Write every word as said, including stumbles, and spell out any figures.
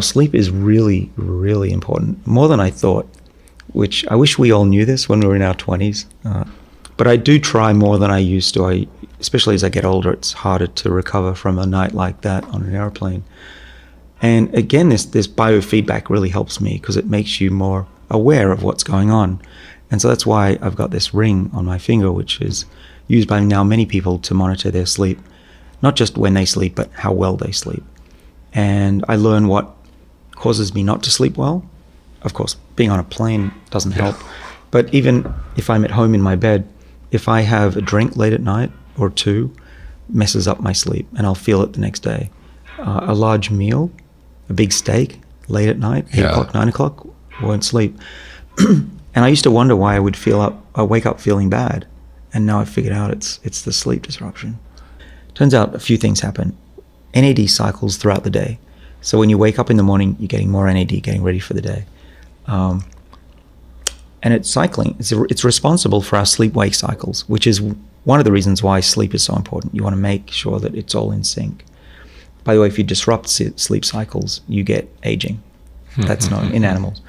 our sleep is really, really important, more than I thought, which I wish we all knew this when we were in our twenties. Uh, but I do try more than I used to. I, especially as I get older, it's harder to recover from a night like that on an airplane. And again, this, this biofeedback really helps me because it makes you more aware of what's going on. And so that's why I've got this ring on my finger, which is used by now many people to monitor their sleep, not just when they sleep, but how well they sleep. And I learn what causes me not to sleep well. Of course, being on a plane doesn't help. But even if I'm at home in my bed, if I have a drink late at night or two, messes up my sleep, and I'll feel it the next day. Uh, a large meal, a big steak, late at night, eight yeah. o'clock, nine o'clock, won't sleep. And I used to wonder why I would feel up, I wake up feeling bad. And now I've figured out it's, it's the sleep disruption. Turns out a few things happen. N A D cycles throughout the day. So when you wake up in the morning, you're getting more N A D, getting ready for the day. Um, and it's cycling. It's, it's responsible for our sleep-wake cycles, which is one of the reasons why sleep is so important. You want to make sure that it's all in sync. By the way, if you disrupt sleep cycles, you get aging. That's known in animals.